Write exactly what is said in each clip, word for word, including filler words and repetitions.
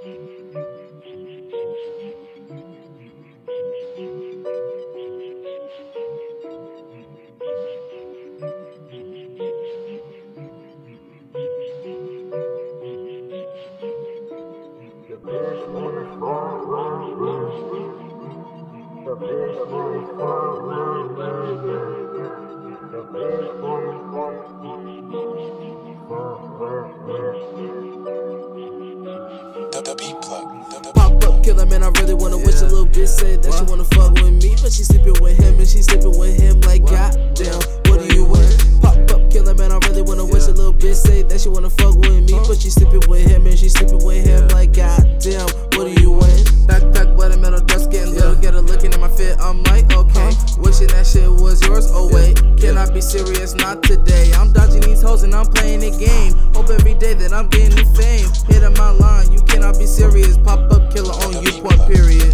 Pop up, killer man, I really wanna yeah. wish a little bitch said that what? She wanna fuck with me, but she sleeping with him and she sleeping with him like what? Goddamn, what do you want? Pop up, killer man, I really wanna yeah. wish a little bitch said that she wanna fuck with me, huh? But she sleeping with him and she sleeping with him yeah. like goddamn, what do you want? Backpack, wet and metal dust, getting yeah. little, get a looking at my fit, I'm like, okay, huh? Wishing that shit was yours, oh wait, yeah. can I be serious? Not today, I'm dodging these hoes and I'm playing the game, hope every day that I'm getting the fame, hit on my line, you cannot be serious, pop up. Killer on you, point period.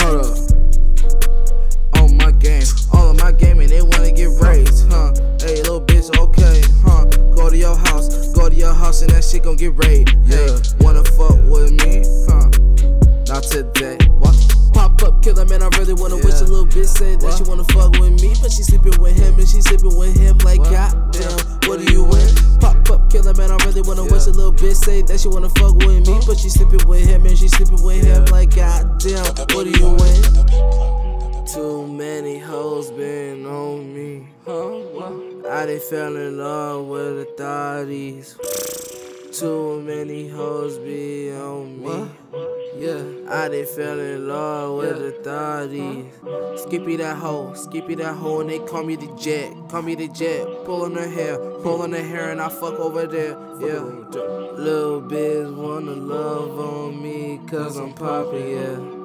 Hold up, on my game, all of my game, and they wanna get raised, huh? Hey, little bitch, okay, huh? Go to your house, go to your house, and that shit gon' get raided. Yeah, wanna fuck with me, huh? Not today. What? Pop up, killer man, I really wanna yeah. wish a little bitch said that what? She wanna fuck with me, but she sleeping with him, and she sleeping with him like what? Goddamn, yeah. what do you want? Pop up, killer man, I really wanna yeah. wish a little bitch say that she wanna fuck with me, but she sleeping with him and she sleeping with yeah. him like goddamn, what do you want? Too many hoes been on me, huh? I done fell in love with the thotties. Too many hoes be on me. Yeah, I done fell in love with yeah. the thotties. Skippy that hoe, Skippy that hoe, and they call me the Jet. Call me the Jet, pulling her hair, pulling her hair, and I fuck over there. Yeah, little bitch wanna love on me, cause I'm poppin', yeah.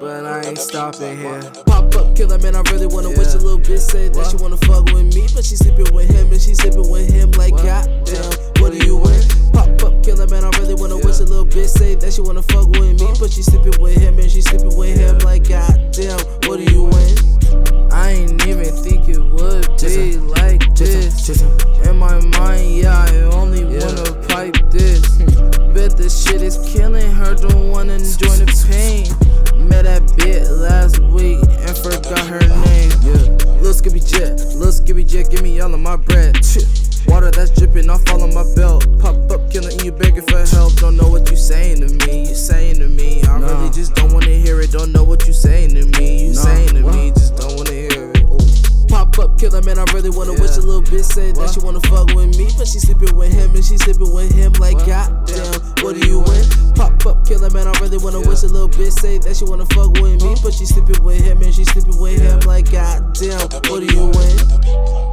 But I ain't stopping here. Pop up, killer man, I really wanna yeah. wish a little bitch said that what? She wanna fuck with me, but she sleeping with him, and she sleeping with him like what? Goddamn, yeah. what do you want? Pop up, killer man, I really wanna yeah. wish a little bitch say that she wanna fuck with me, but she sleeping with him and she sleeping with yeah. him like goddamn, what do you want? I ain't even think it would be Jizza. Like Jizza. This Jizza. In my mind, yeah, I only yeah. wanna pipe this. Bet the shit is killing her, don't wanna enjoy the pain. Met that bitch last week and forgot her name. Yeah. Lil Skipi Jet, Lil Skipi Jet, give me all of my bread. Water that's dripping off all of my belt. Pop up, killer, and you begging for help. Don't know what you saying to me. You saying to me. I nah. really just don't wanna hear it. Don't know what you saying to me. You nah. saying to what? Me. Just don't wanna hear it. Ooh. Pop up, killer, man. I really wanna yeah. wish a little bitch said that she wanna fuck with me, but she sleeping with him and she sleeping with him like what? Goddamn. What do you want? Pop up, killer, man. I really wanna yeah. wish a little bitch said that she wanna fuck with me, but she sleeping with him and she sleeping with yeah. him like goddamn. What do you want?